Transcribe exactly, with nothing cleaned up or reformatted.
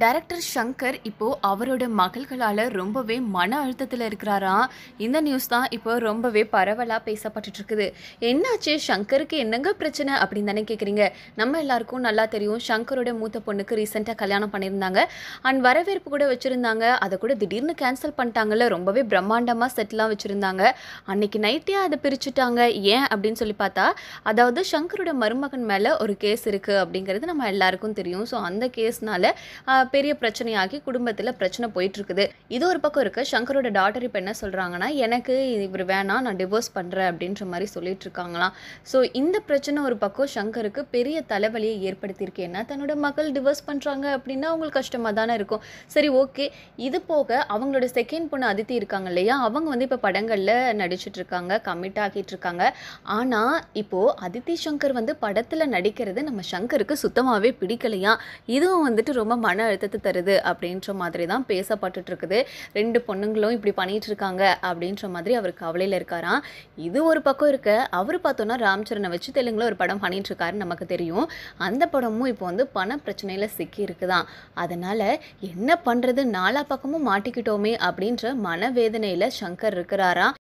director Shankar இப்போ அவரோட மகள்களால ரொம்பவே மன அழுத்தத்துல இருக்கறாரா இந்த நியூஸ் தான் இப்போ ரொம்பவே பரவலா பேசப்பட்டுட்டு இருக்குது என்னாச்சு शंकருக்கு என்னங்க பிரச்சனை அப்படி தான கேக்குறீங்க நம்ம எல்லாருக்கும் நல்லா தெரியும் शंकரோட மூத்த பொண்ணுக்கு ரீசன்ட்டா கல்யாணம் பண்ணிருந்தாங்க அண்ட் வரவேற்பு கூட வச்சிருந்தாங்க அத கூட திடீர்னு கேன்சல் பண்ணிட்டாங்கல ரொம்பவே பிரம்மாண்டமா செட்லாம் வச்சிருந்தாங்க அன்னைக்கு நைட்டே அத பிரிச்சிட்டாங்க ஏன் அப்படினு சொல்லி பார்த்தா அதாவது शंकரோட மருமகன் மேல ஒரு கேஸ் இருக்கு அப்படிங்கிறது நம்ம எல்லாருக்கும் தெரியும் சோ அந்த கேஸ்னால பெரிய பிரச்சனையாகி குடும்பத்துல பிரச்சனை போயிட்டு இருக்குது இது ஒரு பக்கம் இருக்கு शंकரோட டாட்டர் இப்ப என்ன சொல்றாங்கன்னா எனக்கு இவர் வேணா நான் டிவோர்ஸ் பண்றேன் அப்படின்ற மாதிரி சொல்லிட்டு இருக்காங்களாம் சோ இந்த பிரச்சனை ஒரு பக்கம் शंकருக்கு பெரிய தலைவலியை ஏற்படுத்தி இருக்கேன்னா தன்னோட மகள் டிவோர்ஸ் பண்றாங்க அப்படினா உங்களுக்கு கஷ்டமா தான இருக்கும் சரி ஓகே இது போக அவங்களோட செகண்ட் பொண்ணு அதிதி இருக்காங்கலையா அவங்க வந்து இப்ப படங்கள்ல நடிச்சிட்டு இருக்காங்க கமிட் ஆகிட்டு இருக்காங்க ஆனா இப்போ அதிதி शंकर வந்து படத்துல நடிக்கிறது நம்ம शंकருக்கு சுத்தமாவே பிடிக்கலையா இதுவும் வந்துட்டு ரொம்ப மன அழுத்தத்தை தருது அப்படின்ற மாதிரி தான் பேசப்பட்டுட்டு இருக்குது ரெண்டு பொண்ணுங்களும் இப்படி பண்ணிட்டு இருக்காங்க அப்படின்ற மாதிரி அவர் கவலையில இருக்காராம் இது ஒரு பக்கம் இருக்க அவர் பார்த்தோம்னா ராம்சரணை வச்சு தெலுங்குல ஒரு படம் பண்ணிட்டு இருக்காருன்னு நமக்கு தெரியும் அந்த படமும் இப்போ வந்து பண பிரச்சனையில சிக்கி இருக்குதான் அதனால என்ன பண்றது நாலா பக்கமும் மாட்டிக்கிட்டோமே அப்படின்ற மனவேதனையில शंकर இருக்கிறாராம்